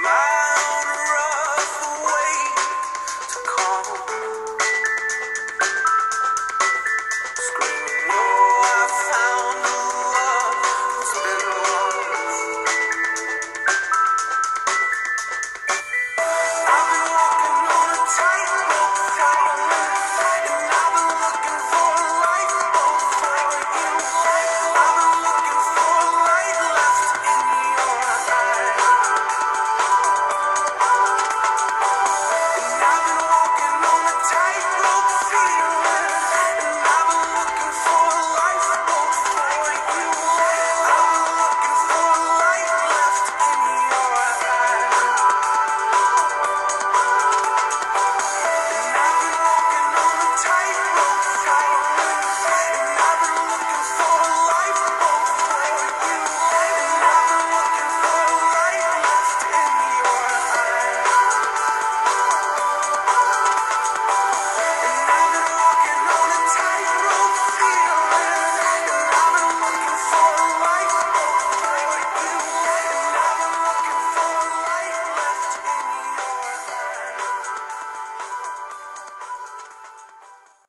my own road.